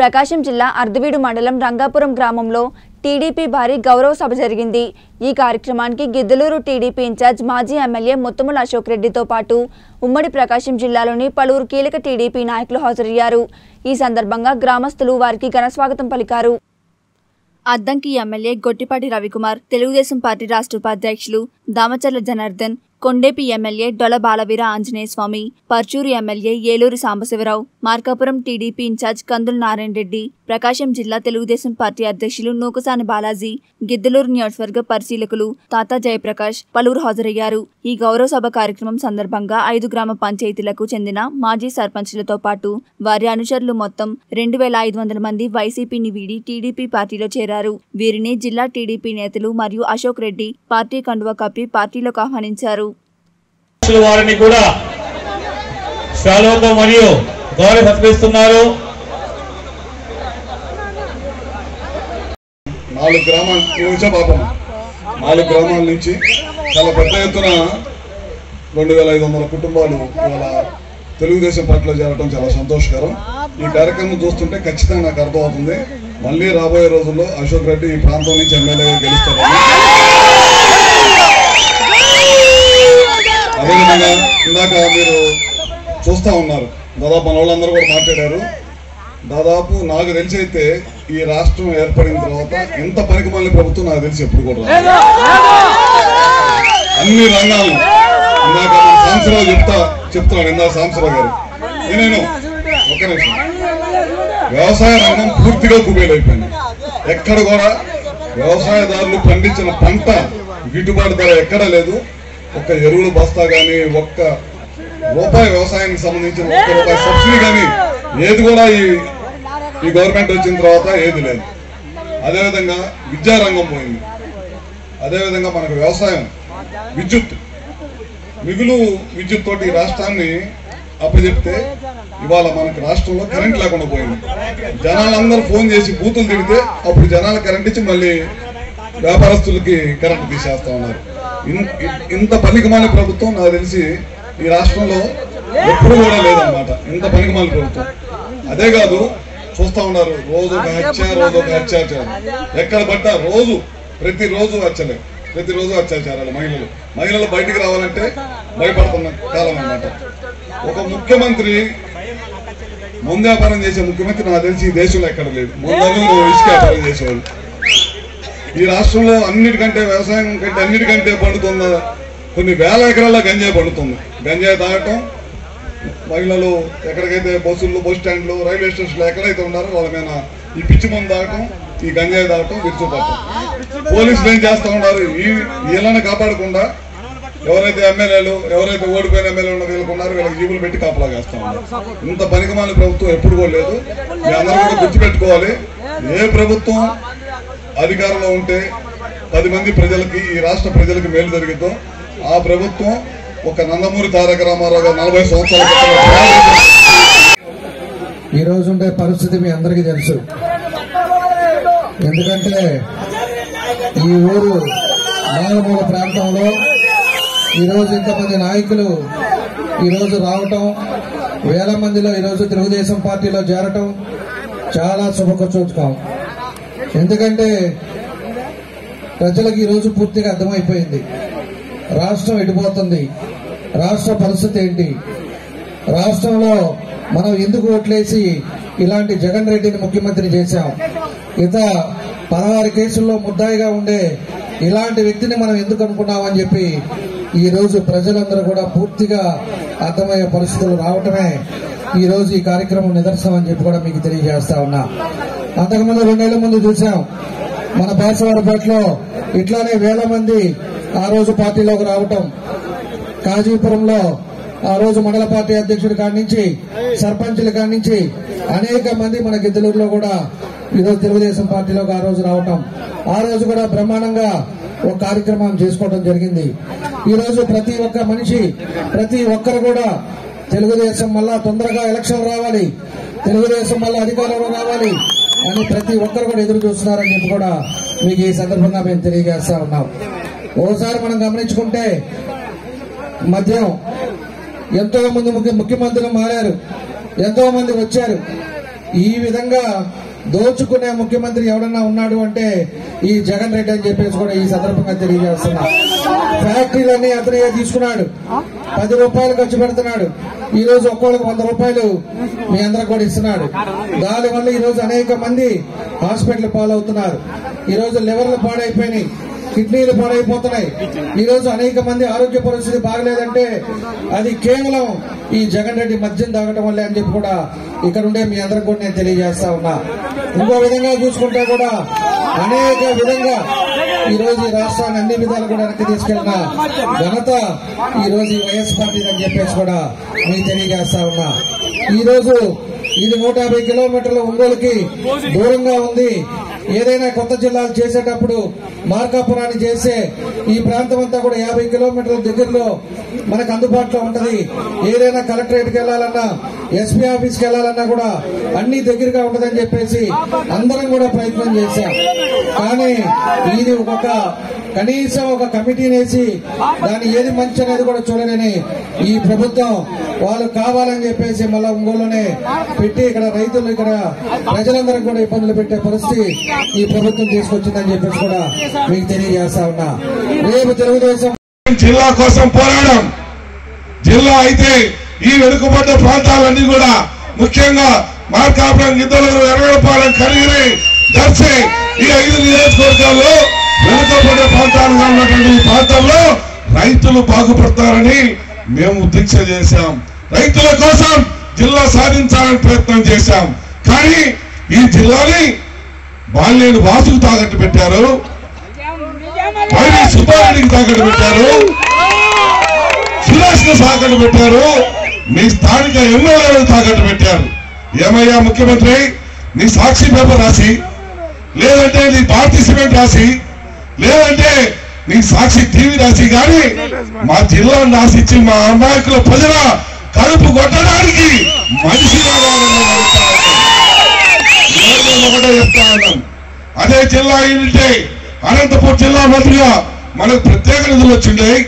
ప్రకాశం జిల్లా అర్ధవీడు మండలం రంగాపురం గ్రామంలో టీడీపీ భారీ గౌరవ సభ జరిగింది। ఈ కార్యక్రమానికి గిద్దలూరు టీడీపీ ఇన్ఛార్జ్ మాజీ ఎమ్మెల్యే ముత్తమల అశోక్ రెడ్డితో పాటు ఉమ్మడి ప్రకాశం జిల్లాలోని పలువురు కీలక టీడీపీ నాయకులు హాజరయ్యారు। ఈ సందర్భంగా గ్రామస్తులు వారికి ఘన స్వాగతం పలికారు। అద్దంకి ఎమ్మెల్యే గొట్టిపాటి రవి కుమార్, తెలుగుదేశం పార్టీ రాష్ట్ర ఉపాధ్యక్షులు Damacharla Janardhan, Kondepi MLA Dola Balaveera Anjaneya Swamy, Parchur MLA Eluri Sambasiva Rao, Markapuram TDP incharge Kandula Narayana Reddy, Prakasam జిల్లా తెలుగుదేశం పార్టీ అధ్యక్షులు నూకసాని బాలాజీ, గిద్దలూరు నియోజకవర్గ పరిశీలకులు తాత జయప్రకాష్ పలువురు హాజరయ్యారు। ఈ గౌరవ సభ కార్యక్రమం సందర్భంగా 5 గ్రామ పంచాయతీలకు చెందిన మాజీ సర్పంచ్లతో పాటు వారి అనుచరులు మొత్తం 2500 మంది వైసీపీని వీడి టీడీపీ పార్టీలో చేరారు। వీరిని జిల్లా టీడీపీ నేతలు మరియు అశోక్ రెడ్డి పార్టీ కండువా కప్పి పార్టీలోకి ఆహ్వానించారు। వారిని కూడా శాలోతో మరియు గౌరవ సత్కరిస్తున్నారు। 4 గ్రామాల నుంచి చాలా పెద్ద ఎత్తున 2500 కుటుంబాలు ఇవాళ తెలుగుదేశం పార్టీలో చేరడం చాలా సంతోషకరం। ఈ కార్యక్రమం చూస్తుంటే ఖచ్చితంగా నాకు అర్థమవుతుంది, మళ్ళీ రాబోయే రోజుల్లో అశోక్ రెడ్డి ఈ ప్రాంతం నుంచి ఎమ్మెల్యేగా గెలుస్తారని। అదేవిధంగా ఇందాక మీరు చూస్తూ ఉన్నారు, దాదాపు మన వాళ్ళందరూ కూడా మాట్లాడారు। దాదాపు నాకు తెలిసి అయితే ఈ రాష్ట్రం ఏర్పడిన తర్వాత ఎంత పరికమల్ని ప్రభుత్వం నాకు తెలిసి ఎప్పుడు కూడా అన్ని రంగాలను ఇందాక సాంసరావు చెప్తున్నాను, ఇందాక సాంసరావు గారు నేను ఒక నిమిషం వ్యవసాయ రంగం పూర్తిగా కుబేలైపోయింది। ఎక్కడ కూడా వ్యవసాయదారులు పండించిన పంట గిట్టుబాటు ధర ఎక్కడా లేదు। ఒక్క ఎరువులు బస్తా కానీ, ఒక్క రూపాయి వ్యవసాయానికి సంబంధించిన ఒక్క రూపాయి సబ్సిడీ కానీ ఏది కూడా ఈ గవర్నమెంట్ వచ్చిన తర్వాత ఏది లేదు। అదేవిధంగా విద్యారంగం పోయింది, అదేవిధంగా మనకు వ్యవసాయం, విద్యుత్, మిగులు విద్యుత్ తోటి రాష్ట్రాన్ని అప్పచెప్తే ఇవాళ మనకు రాష్ట్రంలో కరెంట్ లేకుండా పోయింది। జనాలందరూ ఫోన్ చేసి బూతులు తిడితే అప్పుడు జనాలు కరెంట్ ఇచ్చి మళ్ళీ వ్యాపారస్తులకి కరెంట్ తీసేస్తా ఉన్నారు। ఇంత పనికిమాలిన ప్రభుత్వం నాకు తెలిసి ఈ రాష్ట్రంలో ఎప్పుడు కూడా లేదన్నమాట, ఇంత పనికిమాలిన ప్రభుత్వం। అదే కాదు చూస్తూ ఉన్నారు, రోజు ఒక అత్యాచారం, ఎక్కడ పడ్డా రోజు ప్రతిరోజు అచ్చలే, ప్రతిరోజు అత్యాచారాలు। మహిళలు బయటికి రావాలంటే భయపడుతున్న కాలం అన్నమాట। ఒక ముఖ్యమంత్రి ముందు వ్యాపారం చేసే ముఖ్యమంత్రి నాకు తెలిసి ఈ దేశంలో ఎక్కడ లేదు। ముందు ఇసుక వ్యాపారం చేసేవాళ్ళు, ఈ రాష్ట్రంలో అన్నిటికంటే వ్యవసాయం కంటే అన్నిటికంటే పండుతున్న కొన్ని వేల ఎకరాల గంజాయి పండుతుంది। గంజాయి తాగటం మహిళలు ఎక్కడికైతే బస్సుల్లో, బస్ స్టాండ్లో, రైల్వే స్టేషన్లో ఎక్కడైతే ఉన్నారో వాళ్ళ మీద ఈ పిచ్చి మందు తాగటం, ఈ గంజాయి తాగటం విరుచుపడటం। పోలీసులు ఏం చేస్తూ ఉన్నారు, వీళ్ళని కాపాడకుండా ఎవరైతే ఎమ్మెల్యేలు, ఎవరైతే ఓడిపోయిన ఎమ్మెల్యేలు ఉన్న వీళ్ళకు ఉన్నారు, వీళ్ళకి జీవులు పెట్టి కాపలా చేస్తూ ఉన్నారు। ఇంత పనికిమాల ప్రభుత్వం ఎప్పుడు కూడా లేదు। మీ అందరూ కూడా గుర్తుపెట్టుకోవాలి, ఏ ప్రభుత్వం అధికారంలో ఉంటే 10 మంది ప్రజలకి, ఈ రాష్ట్ర ప్రజలకి మేలు జరిగిద్దో ఆ ప్రభుత్వం ఒక నందమూరి తారక రామారావు గారు 40 సంవత్సరాల ఈ రోజు ఉండే పరిస్థితి మీ అందరికీ తెలుసు। ఎందుకంటే ఈ ఊరు నాలుగు ప్రాంతంలో ఈరోజు ఇంతమంది నాయకులు ఈరోజు రావటం, వేల మందిలో ఈరోజు తెలుగుదేశం పార్టీలో చేరటం చాలా శుభకూర్చుతాం। ఎందుకంటే ప్రజలకు ఈరోజు పూర్తిగా అర్థమైపోయింది రాష్ట్రం ఎడిపోతుంది, రాష్ట్ర పరిస్థితి ఏంటి, రాష్ట్రంలో మనం ఎందుకు ఓట్లేసి ఇలాంటి జగన్ రెడ్డిని ముఖ్యమంత్రి చేశాం, ఇత 16 కేసుల్లో ముద్దాయిగా ఉండే ఇలాంటి వ్యక్తిని మనం ఎందుకు అనుకున్నామని చెప్పి ఈరోజు ప్రజలందరూ కూడా పూర్తిగా అర్థమయ్యే పరిస్థితులు రావటమే ఈరోజు ఈ కార్యక్రమం నిదర్శనం అని చెప్పి కూడా మీకు తెలియజేస్తా ఉన్నా। అంతకుముందు 2 ఏళ్ల ముందు చూసాం, మన బాసవాడపేటలో ఇట్లానే వేల మంది ఆ రోజు పార్టీలోకి రావటం, కాజీపురంలో ఆ రోజు మండల పార్టీ అధ్యక్షుడి కాడి నుంచి సర్పంచుల కాడి నుంచి అనేక మంది మన గిద్దలూరులో కూడా ఈరోజు తెలుగుదేశం పార్టీలోకి ఆ రోజు రావటం, ఆ రోజు కూడా బ్రహ్మాండంగా ఒక కార్యక్రమం చేసుకోవడం జరిగింది। ఈరోజు ప్రతి ఒక్క మనిషి, ప్రతి ఒక్కరు కూడా తెలుగుదేశం మళ్ళా తొందరగా ఎలక్షన్ రావాలి, తెలుగుదేశం మళ్ళా అధికారంలో రావాలి అని ప్రతి ఒక్కరు కూడా ఎదురు చూస్తున్నారని చెప్పి కూడా మీకు ఈ సందర్భంగా మేము తెలియజేస్తా ఉన్నాం। ఒకసారి మనం గమనించుకుంటే మధ్యం ఎంతో మంది ముఖ్యమంత్రులు మారారు, ఎంతో మంది వచ్చారు, ఈ విధంగా దోచుకునే ముఖ్యమంత్రి ఎవడన్నా ఉన్నాడు అంటే ఈ జగన్ రెడ్డి అని చెప్పేసి కూడా ఈ సందర్భంగా తెలియజేస్తున్నా. ఫ్యాక్టరీలన్నీ అతనే తీసుకున్నాడు, 10 రూపాయలు ఖర్చు పెడుతున్నాడు, ఈ రోజు ఒక్కోళ్ళకి 100 రూపాయలు మీ అందరికి కూడా ఇస్తున్నాడు. దానివల్ల ఈ రోజు అనేక మంది హాస్పిటల్ పాలవుతున్నారు, ఈ రోజు లివర్లు పాడైపోయినాయి, కిడ్నీలు పాడైపోతున్నాయి. ఈ రోజు అనేక మంది ఆరోగ్య పరిస్థితి బాగలేదంటే అది కేవలం ఈ జగన్ రెడ్డి మద్యం తాగడం వల్లే అని చెప్పి కూడా ఇక్కడ ఉండే మీ అందరికి కూడా నేను తెలియజేస్తా ఉన్నా. ఇంకో విధంగా చూసుకుంటే కూడా అనేక విధంగా ఈ రోజు ఈ రాష్ట్రాన్ని అన్ని విధాలు కూడా వెనక్కి తీసుకెళ్లిన ఘనత ఈ రోజు వైఎస్ పార్టీ అని చెప్పేసి కూడా నేను తెలియజేస్తా ఉన్నా. ఈ రోజు ఇది 150 కిలోమీటర్ల ఒంగోలుకి దూరంగా ఉంది. ఏదైనా కొత్త జిల్లాలు చేసేటప్పుడు మార్కాపురాన్ని చేస్తే ఈ ప్రాంతం అంతా కూడా 50 కిలోమీటర్ల దగ్గరలో మనకు అందుబాటులో ఉంటది. ఏదైనా కలెక్టరేట్కి వెళ్లాలన్నా, ఎస్పీ ఆఫీస్కి వెళ్లాలన్నా కూడా అన్ని దగ్గరగా ఉంటదని చెప్పేసి అందరం కూడా ప్రయత్నం చేశాం. కానీ ఇది కనీసం ఒక కమిటీని వేసి దాన్ని ఏది మంచి అనేది కూడా చూడలేని ఈ ప్రభుత్వం వాళ్ళు కావాలని చెప్పేసి మళ్ళా ఒంగోలులోనే పెట్టి ఇక్కడ రైతులు, ఇక్కడ ప్రజలందరూ కూడా ఇబ్బందులు పెట్టే పరిస్థితి ఈ ప్రభుత్వం తీసుకొచ్చిందని చెప్పేసి కూడా మీకు తెలియజేస్తా ఉన్నా. రేపు తెలుగుదేశం జిల్లా కోసం పోరాడడం, జిల్లా అయితే ఈ వెనుకబడ్డ ప్రాంతాలన్నీ కూడా ముఖ్యంగా మార్కాపురం, గిద్దలూరు, ఎర్రగడపాలెం, కరీరి, దర్శి ఈ 5 నియోజకవర్గాల్లో వెనుకబడ్డ ప్రాంతాలుగా ఉన్నటువంటి ఈ ప్రాంతంలో రైతులు బాగుపడతారని మేము దీక్ష చేశాం. రైతుల కోసం జిల్లా సాధించాలని ప్రయత్నం చేశాం. కానీ ఈ జిల్లాని బాల్లేని వాసుకు తాకట్టు పెట్టారు, సుబ్బారెడ్డికి తాకట్టు పెట్టారు, సురేష్ కు తాకట్టు పెట్టారు, మీ స్థానిక ఎమ్మెల్యేలకు తాకట్టు పెట్టారు. ఏమయ్యా ముఖ్యమంత్రి, నీ సాక్షి పేపర్ రాసి, లేదంటే నీ పార్టిసిపెంట్ రాసి, లేదంటే నీ సాక్షి టీవీ రాసి కానీ మా జిల్లాను నాశించి మా అమాయకుల ప్రజల కడుపు కొట్టడానికి మనిషి ఒకటే చెప్తా ఉన్నాం. అదే జిల్లా ఏంటంటే అనంతపూర్ జిల్లా మంత్రిగా మనకు ప్రత్యేక నిధులు వచ్చిండయి,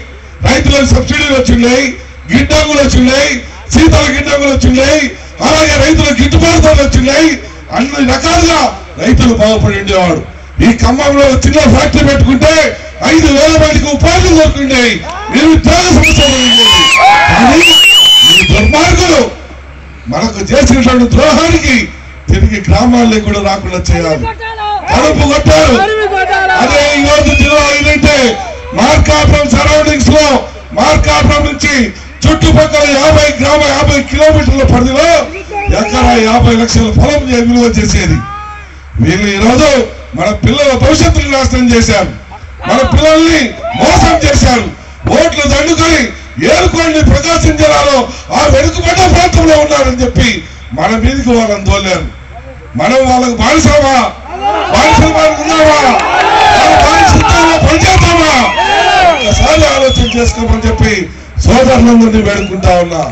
రైతులకు సబ్సిడీలు వచ్చిండయి, గిడ్డంగులు వచ్చిండయి, శీతల గిడ్డంగులు వచ్చిండయి, అలాగే రైతుల గిట్టుబాటు ధరలు వచ్చిండయి, అన్ని రకాలుగా రైతులు బాగుపడి ఉండేవాడు. ఈ ఖమ్మంలో చిన్న ఫ్యాక్టరీ పెట్టుకుంటే 5,000 మందికి ఉపాధి దొరుకుండే, నిరుద్యోగ సమస్య ఉండేది. కానీ ఈ దుర్మార్గులు మనకు చేసినటువంటి ద్రోహానికి తిరిగి గ్రామాల్లో కూడా రాకుండా చేయాలి. కడుపు కొట్టారు. అదే ఈ రోజు జిల్లా ఏంటంటే మార్కాపురం సరౌండింగ్స్ లో, మార్కాపురం నుంచి చుట్టుపక్కల 50 కిలోమీటర్ల పరిధిలో ఎకరా 50 లక్షల పొలం విలువ చేసేది. వీళ్ళు ఈరోజు మన పిల్లల భవిష్యత్తును నాశనం చేశారు, మన పిల్లల్ని మోసం చేశారు. ఓట్లు దండుకొని ఏలుకోండి, ప్రకాశం జిల్లాలో ఆ వెనుకబడ్డ ప్రాంతంలో ఉన్నారని చెప్పి మన మీదకి వాళ్ళని తోలారు. మనం వాళ్ళకు బానిసమా, పనిచేద్దామా, ఒకసారి ఆలోచన చేసుకోమని చెప్పి సోదరులందరినీ వేడుకుంటా ఉన్నా.